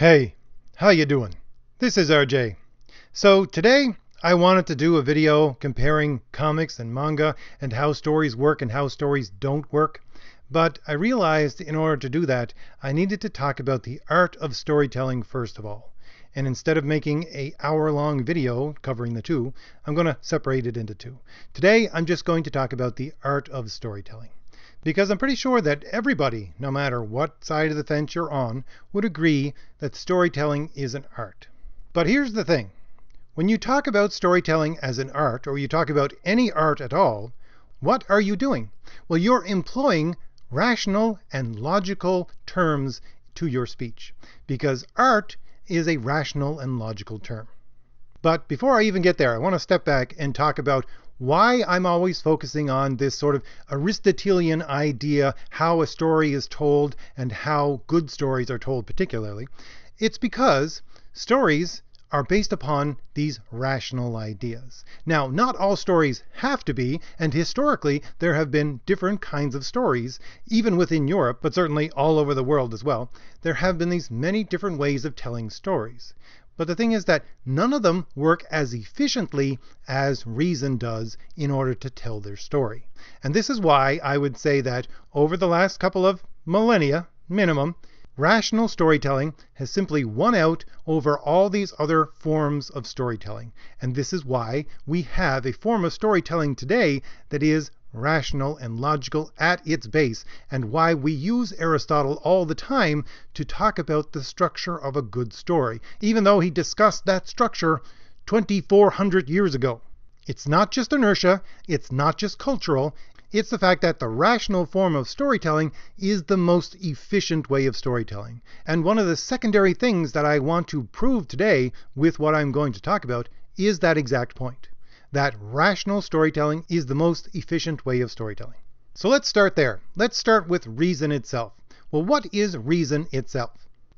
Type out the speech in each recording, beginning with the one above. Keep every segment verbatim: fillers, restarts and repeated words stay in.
Hey, how you doing? This is R J. So today I wanted to do a video comparing comics and manga and how stories work and how stories don't work, but I realized in order to do that I needed to talk about the art of storytelling first of all. And instead of making an hour-long video covering the two, I'm going to separate it into two. Today I'm just going to talk about the art of storytelling, because I'm pretty sure that everybody, no matter what side of the fence you're on, would agree that storytelling is an art. But here's the thing. When you talk about storytelling as an art, or you talk about any art at all, what are you doing? Well, you're employing rational and logical terms to your speech, because art is a rational and logical term. But before I even get there, I want to step back and talk about why I'm always focusing on this sort of Aristotelian idea, how a story is told and how good stories are told particularly. It's because stories are based upon these rational ideas. Now, not all stories have to be, and historically there have been different kinds of stories, even within Europe, but certainly all over the world as well. There have been these many different ways of telling stories. But the thing is that none of them work as efficiently as reason does in order to tell their story. And this is why I would say that over the last couple of millennia, minimum, rational storytelling has simply won out over all these other forms of storytelling. And this is why we have a form of storytelling today that is rational and logical at its base, and why we use Aristotle all the time to talk about the structure of a good story, even though he discussed that structure twenty-four hundred years ago. It's not just inertia, it's not just cultural, it's the fact that the rational form of storytelling is the most efficient way of storytelling. And one of the secondary things that I want to prove today with what I'm going to talk about is that exact point, that rational storytelling is the most efficient way of storytelling. So let's start there. Let's start with reason itself. Well, what is reason itself?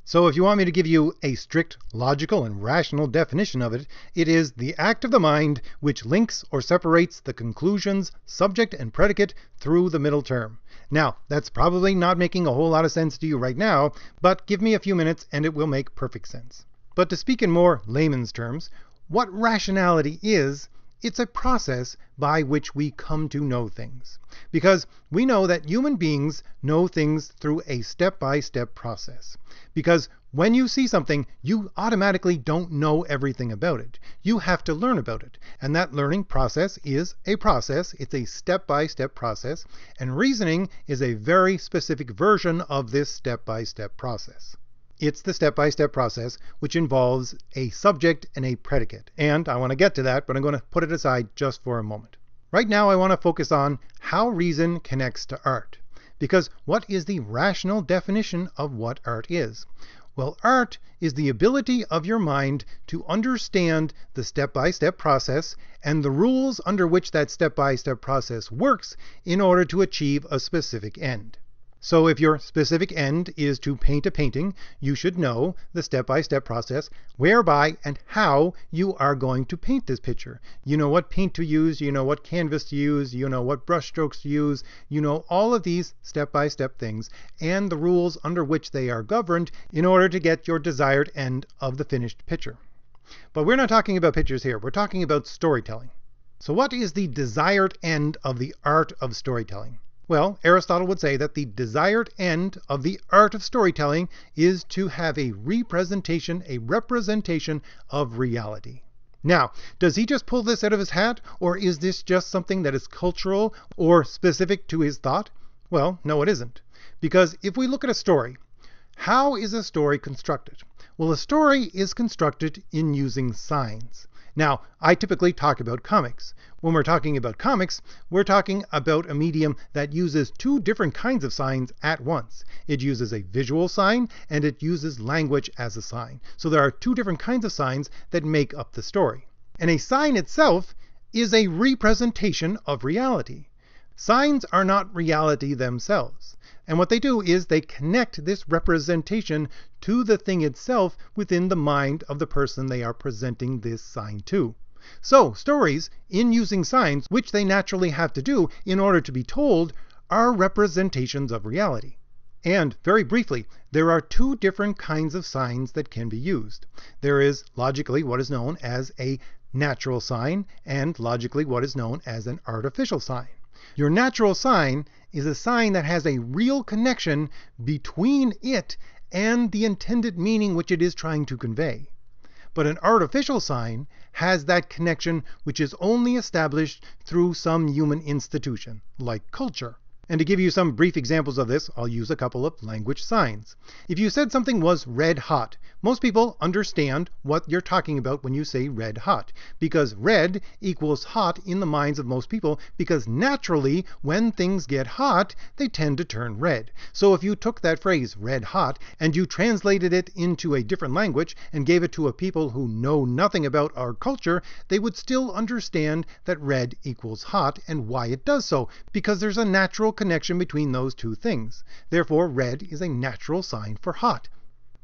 So if you want me to give you a strict logical and rational definition of it, it is the act of the mind which links or separates the conclusions, subject and predicate, through the middle term. Now, that's probably not making a whole lot of sense to you right now, but give me a few minutes and it will make perfect sense. But to speak in more layman's terms, what rationality is, it's a process by which we come to know things, because we know that human beings know things through a step-by-step process. Because when you see something, you automatically don't know everything about it. You have to learn about it, and that learning process is a process. It's a step-by-step process, and reasoning is a very specific version of this step-by-step process. It's the step-by-step process which involves a subject and a predicate. And I want to get to that, but I'm going to put it aside just for a moment. Right now I want to focus on how reason connects to art. Because what is the rational definition of what art is? Well, art is the ability of your mind to understand the step-by-step process and the rules under which that step-by-step process works in order to achieve a specific end. So if your specific end is to paint a painting, you should know the step-by-step process whereby and how you are going to paint this picture. You know what paint to use, you know what canvas to use, you know what brush strokes to use, you know all of these step-by-step things and the rules under which they are governed in order to get your desired end of the finished picture. But we're not talking about pictures here, we're talking about storytelling. So what is the desired end of the art of storytelling? Well, Aristotle would say that the desired end of the art of storytelling is to have a representation, a representation of reality. Now, does he just pull this out of his hat, or is this just something that is cultural or specific to his thought? Well, no, it isn't. Because if we look at a story, how is a story constructed? Well, a story is constructed in using signs. Now, I typically talk about comics. When we're talking about comics, we're talking about a medium that uses two different kinds of signs at once. It uses a visual sign and it uses language as a sign. So there are two different kinds of signs that make up the story. And a sign itself is a representation of reality. Signs are not reality themselves. And what they do is they connect this representation to the thing itself within the mind of the person they are presenting this sign to. So stories, in using signs, which they naturally have to do in order to be told, are representations of reality. And very briefly, there are two different kinds of signs that can be used. There is logically what is known as a natural sign and logically what is known as an artificial sign. Your natural sign is a sign that has a real connection between it and the intended meaning which it is trying to convey. But an artificial sign has that connection which is only established through some human institution, like culture. And to give you some brief examples of this, I'll use a couple of language signs. If you said something was red hot, most people understand what you're talking about when you say red hot, because red equals hot in the minds of most people, because naturally, when things get hot, they tend to turn red. So if you took that phrase, red hot, and you translated it into a different language and gave it to a people who know nothing about our culture, they would still understand that red equals hot and why it does so, because there's a natural connection between those two things. Therefore, red is a natural sign for hot.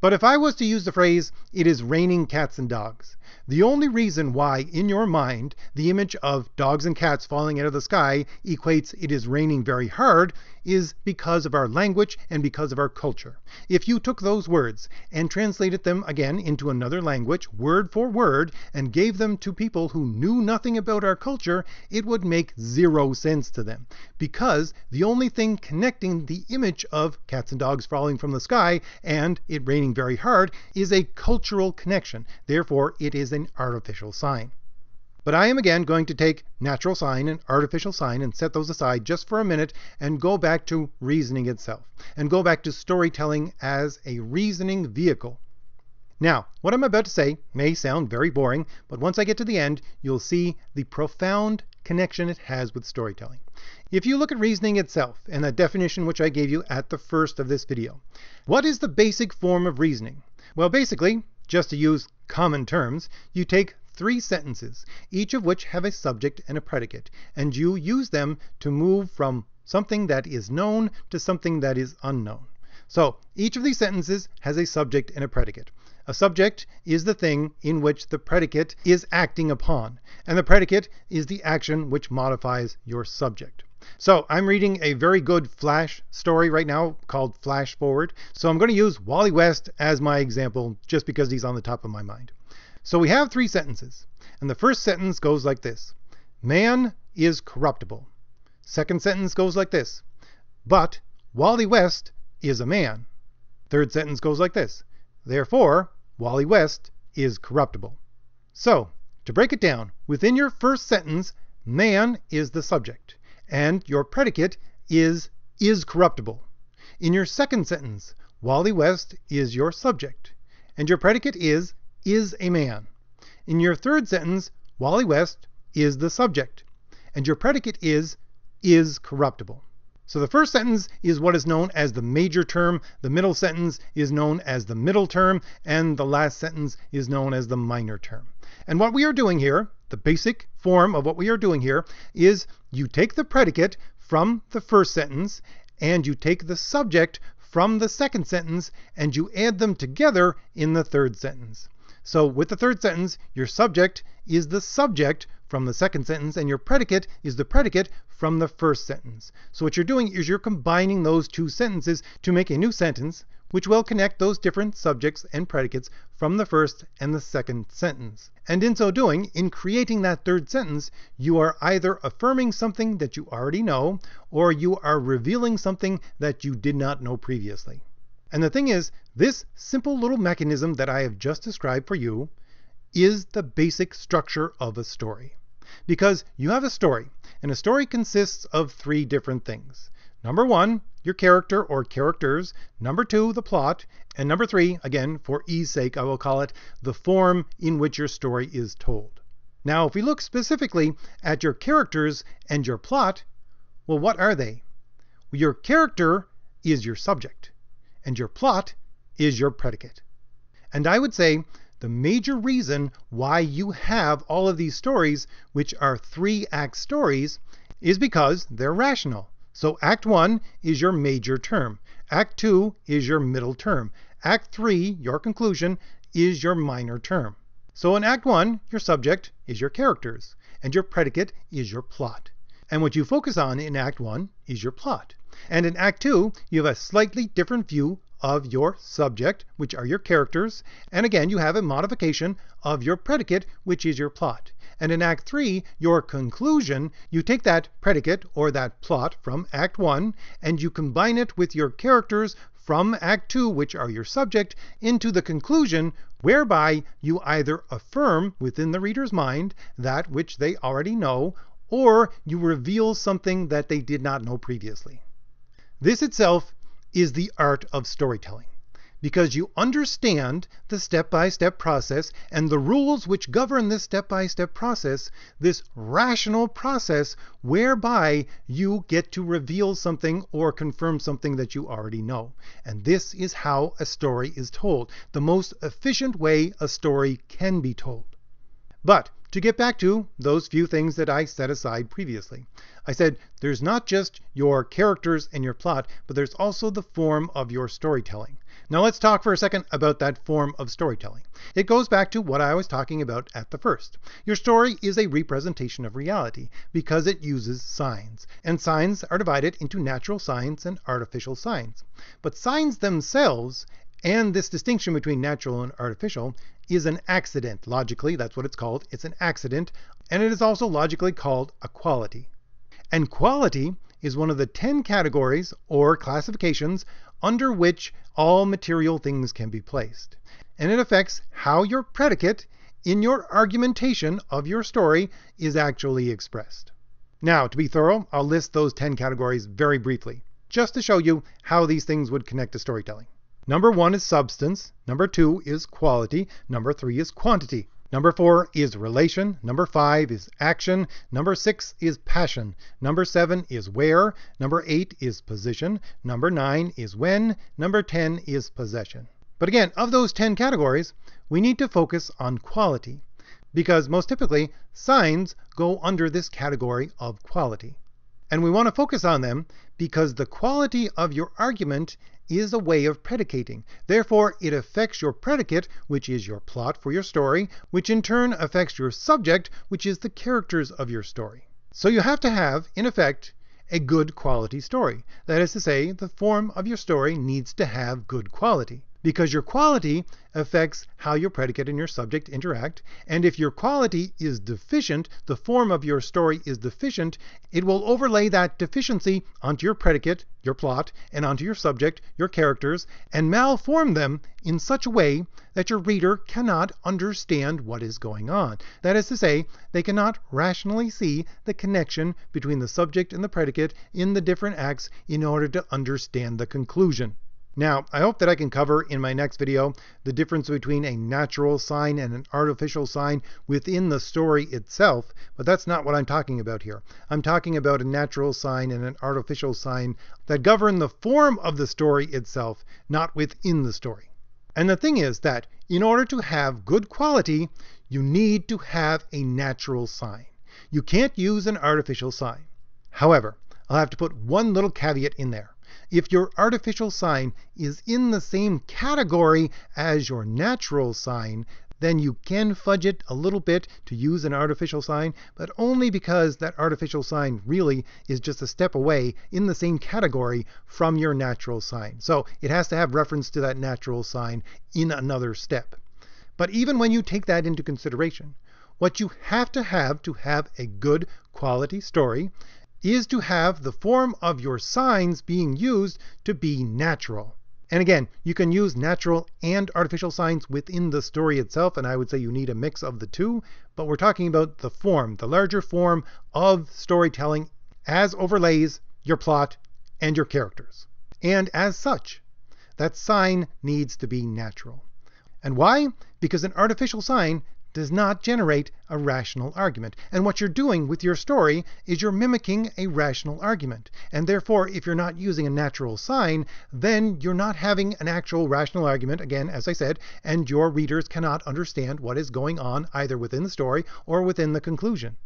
But if I was to use the phrase, it is raining cats and dogs, the only reason why in your mind the image of dogs and cats falling out of the sky equates it is raining very hard is because of our language and because of our culture. If you took those words and translated them again into another language, word for word, and gave them to people who knew nothing about our culture, it would make zero sense to them, because the only thing connecting the image of cats and dogs falling from the sky and it raining very hard is a cultural connection. Therefore, it is an artificial sign. But I am again going to take natural sign and artificial sign and set those aside just for a minute and go back to reasoning itself and go back to storytelling as a reasoning vehicle. Now, what I'm about to say may sound very boring, but once I get to the end, you'll see the profound connection it has with storytelling. If you look at reasoning itself and that definition which I gave you at the first of this video, what is the basic form of reasoning? Well, basically, just to use common terms, you take three sentences, each of which have a subject and a predicate, and you use them to move from something that is known to something that is unknown. So, each of these sentences has a subject and a predicate. A subject is the thing in which the predicate is acting upon, and the predicate is the action which modifies your subject. So I'm reading a very good Flash story right now called Flash Forward, so I'm going to use Wally West as my example just because he's on the top of my mind. So we have three sentences, and the first sentence goes like this: man is corruptible. Second sentence goes like this: but Wally West is a man. Third sentence goes like this: therefore, Wally West is corruptible. So, to break it down, within your first sentence, man is the subject, and your predicate is is corruptible. In your second sentence, Wally West is your subject, and your predicate is is a man. In your third sentence, Wally West is the subject, and your predicate is is corruptible. So the first sentence is what is known as the major term, the middle sentence is known as the middle term, and the last sentence is known as the minor term. And what we are doing here, the basic form of what we are doing here, is you take the predicate from the first sentence, and you take the subject from the second sentence, and you add them together in the third sentence. So with the third sentence, your subject is the subject from the second sentence, and your predicate is the predicate from the first sentence. So what you're doing is you're combining those two sentences to make a new sentence, which will connect those different subjects and predicates from the first and the second sentence. And in so doing, in creating that third sentence, you are either affirming something that you already know, or you are revealing something that you did not know previously. And the thing is, this simple little mechanism that I have just described for you is the basic structure of a story. Because you have a story, and a story consists of three different things. Number one, your character or characters. Number two, the plot. And number three, again, for ease sake, I will call it the form in which your story is told. Now, if we look specifically at your characters and your plot, well, what are they? Well, your character is your subject, and your plot is your predicate. And I would say the major reason why you have all of these stories, which are three-act stories, is because they're rational. So Act one is your major term. Act two is your middle term. Act three, your conclusion, is your minor term. So in Act one, your subject is your characters, and your predicate is your plot. And what you focus on in Act one is your plot. And in Act two, you have a slightly different view of your subject, which are your characters. And again, you have a modification of your predicate, which is your plot. And in Act three, your conclusion, you take that predicate or that plot from Act one, and you combine it with your characters from Act two, which are your subject, into the conclusion, whereby you either affirm within the reader's mind that which they already know, or you reveal something that they did not know previously. This itself is the art of storytelling, because you understand the step-by-step process and the rules which govern this step-by-step process, this rational process whereby you get to reveal something or confirm something that you already know. And this is how a story is told, the most efficient way a story can be told. But to get back to those few things that I set aside previously, I said there's not just your characters and your plot, but there's also the form of your storytelling. Now let's talk for a second about that form of storytelling. It goes back to what I was talking about at the first. Your story is a representation of reality because it uses signs, and signs are divided into natural signs and artificial signs. But signs themselves, and this distinction between natural and artificial, is an accident. Logically, that's what it's called. It's an accident, and it is also logically called a quality. And quality is one of the ten categories or classifications under which all material things can be placed. And it affects how your predicate in your argumentation of your story is actually expressed. Now, to be thorough, I'll list those ten categories very briefly, just to show you how these things would connect to storytelling. Number one is substance, number two is quality, number three is quantity, number four is relation, number five is action, number six is passion, number seven is where, number eight is position, number nine is when, number ten is possession. But again, of those ten categories, we need to focus on quality, because most typically signs go under this category of quality. And we want to focus on them because the quality of your argument is a way of predicating. Therefore, it affects your predicate, which is your plot for your story, which in turn affects your subject, which is the characters of your story. So you have to have, in effect, a good quality story. That is to say, the form of your story needs to have good quality, because your quality affects how your predicate and your subject interact, and if your quality is deficient, the form of your story is deficient, it will overlay that deficiency onto your predicate, your plot, and onto your subject, your characters, and malform them in such a way that your reader cannot understand what is going on. That is to say, they cannot rationally see the connection between the subject and the predicate in the different acts in order to understand the conclusion. Now, I hope that I can cover in my next video the difference between a natural sign and an artificial sign within the story itself, but that's not what I'm talking about here. I'm talking about a natural sign and an artificial sign that govern the form of the story itself, not within the story. And the thing is that in order to have good quality, you need to have a natural sign. You can't use an artificial sign. However, I'll have to put one little caveat in there. If your artificial sign is in the same category as your natural sign, then you can fudge it a little bit to use an artificial sign, but only because that artificial sign really is just a step away in the same category from your natural sign. So it has to have reference to that natural sign in another step. But even when you take that into consideration, what you have to have to have a good quality story is to have the form of your signs being used to be natural. And again, you can use natural and artificial signs within the story itself, and I would say you need a mix of the two, but we're talking about the form, the larger form of storytelling as overlays your plot and your characters. And as such, that sign needs to be natural. And why? Because an artificial sign does not generate a rational argument. And what you're doing with your story is you're mimicking a rational argument. And therefore, if you're not using a natural sign, then you're not having an actual rational argument, again, as I said, and your readers cannot understand what is going on either within the story or within the conclusion.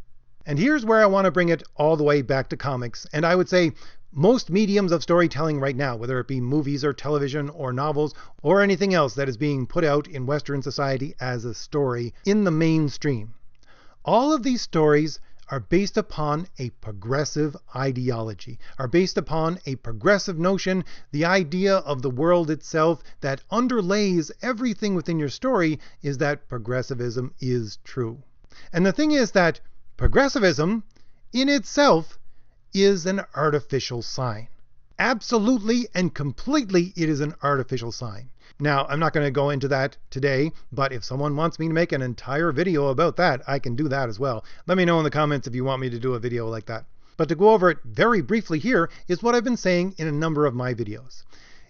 And here's where I want to bring it all the way back to comics. And I would say most mediums of storytelling right now, whether it be movies or television or novels or anything else that is being put out in Western society as a story in the mainstream, all of these stories are based upon a progressive ideology, are based upon a progressive notion, the idea of the world itself that underlays everything within your story is that progressivism is true. And the thing is that progressivism in itself is an artificial sign. Absolutely and completely it is an artificial sign. Now, I'm not going to go into that today, but if someone wants me to make an entire video about that, I can do that as well. Let me know in the comments if you want me to do a video like that. But to go over it very briefly here is what I've been saying in a number of my videos.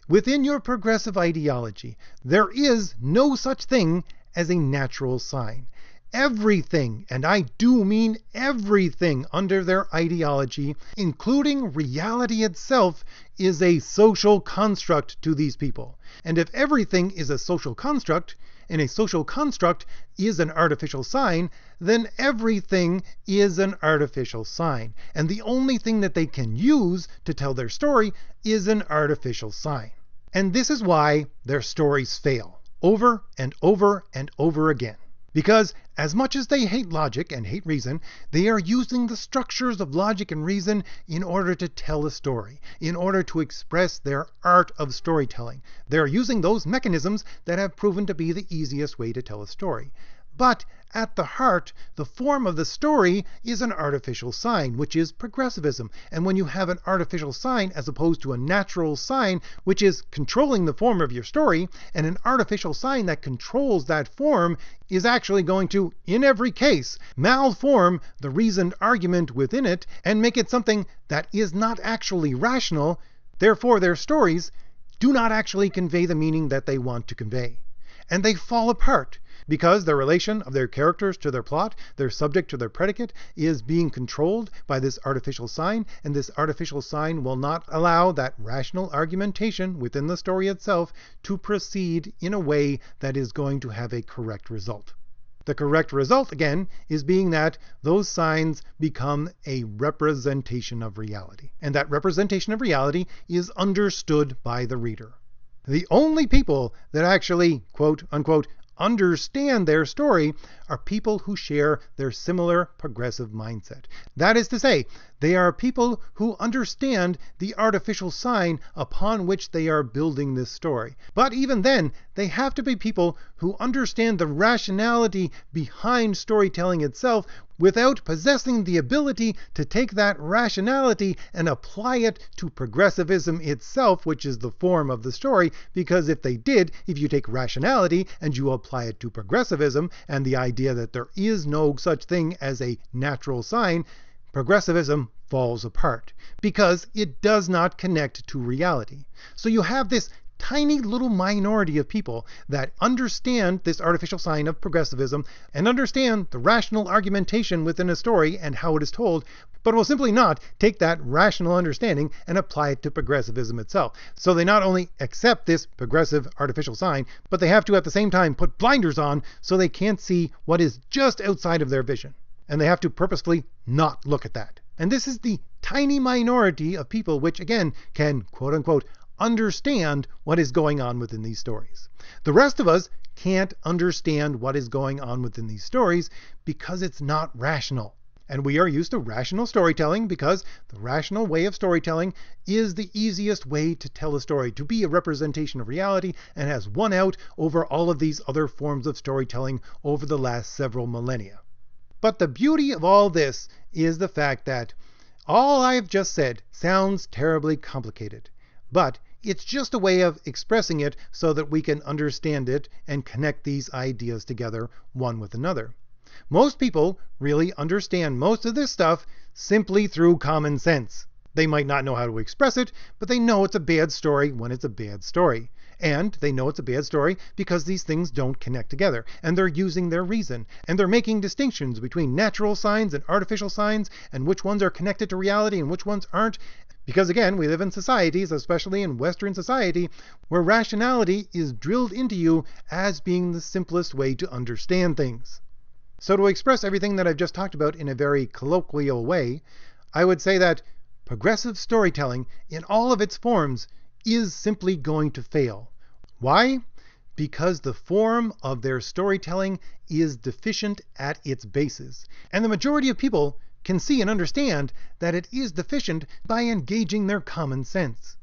Within your progressive ideology, there is no such thing as a natural sign. Everything, and I do mean everything under their ideology, including reality itself, is a social construct to these people. And if everything is a social construct, and a social construct is an artificial sign, then everything is an artificial sign. And the only thing that they can use to tell their story is an artificial sign. And this is why their stories fail, over and over and over again. Because as much as they hate logic and hate reason, they are using the structures of logic and reason in order to tell a story, in order to express their art of storytelling. They're using those mechanisms that have proven to be the easiest way to tell a story. But at the heart, the form of the story is an artificial sign, which is progressivism. And when you have an artificial sign as opposed to a natural sign, which is controlling the form of your story, and an artificial sign that controls that form is actually going to, in every case, malform the reasoned argument within it and make it something that is not actually rational. Therefore, their stories do not actually convey the meaning that they want to convey. And they fall apart, because the relation of their characters to their plot, their subject to their predicate, is being controlled by this artificial sign, and this artificial sign will not allow that rational argumentation within the story itself to proceed in a way that is going to have a correct result. The correct result, again, is being that those signs become a representation of reality, and that representation of reality is understood by the reader. The only people that actually, quote unquote, understand their story are people who share their similar progressive mindset. That is to say, they are people who understand the artificial sign upon which they are building this story. But even then, they have to be people who understand the rationality behind storytelling itself without possessing the ability to take that rationality and apply it to progressivism itself, which is the form of the story, because if they did, if you take rationality and you apply it to progressivism and the idea that there is no such thing as a natural sign, progressivism falls apart because it does not connect to reality. So you have this tiny little minority of people that understand this artificial sign of progressivism and understand the rational argumentation within a story and how it is told, but will simply not take that rational understanding and apply it to progressivism itself. So they not only accept this progressive artificial sign, but they have to at the same time put blinders on so they can't see what is just outside of their vision. And they have to purposefully not look at that. And this is the tiny minority of people which, again, can, quote unquote, understand what is going on within these stories. The rest of us can't understand what is going on within these stories because it's not rational. And we are used to rational storytelling because the rational way of storytelling is the easiest way to tell a story, to be a representation of reality, and has won out over all of these other forms of storytelling over the last several millennia. But the beauty of all this is the fact that all I've just said sounds terribly complicated. But it's just a way of expressing it so that we can understand it and connect these ideas together one with another. Most people really understand most of this stuff simply through common sense. They might not know how to express it, but they know it's a bad story when it's a bad story. And they know it's a bad story because these things don't connect together, and they're using their reason, and they're making distinctions between natural signs and artificial signs, and which ones are connected to reality and which ones aren't. Because again, we live in societies, especially in Western society, where rationality is drilled into you as being the simplest way to understand things. So to express everything that I've just talked about in a very colloquial way, I would say that progressive storytelling in all of its forms is simply going to fail. Why? Because the form of their storytelling is deficient at its basis. And the majority of people can see and understand that it is deficient by engaging their common sense.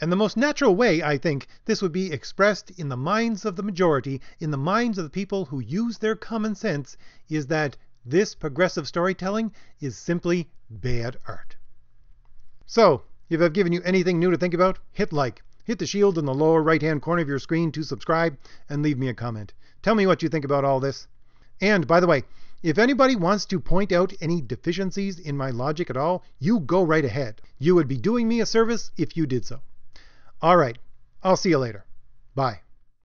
And the most natural way, I think, this would be expressed in the minds of the majority, in the minds of the people who use their common sense, is that this progressive storytelling is simply bad art. So, if I've given you anything new to think about, hit like. Hit the shield in the lower right-hand corner of your screen to subscribe, and leave me a comment. Tell me what you think about all this. And, by the way, if anybody wants to point out any deficiencies in my logic at all, you go right ahead. You would be doing me a service if you did so. All right, I'll see you later. Bye.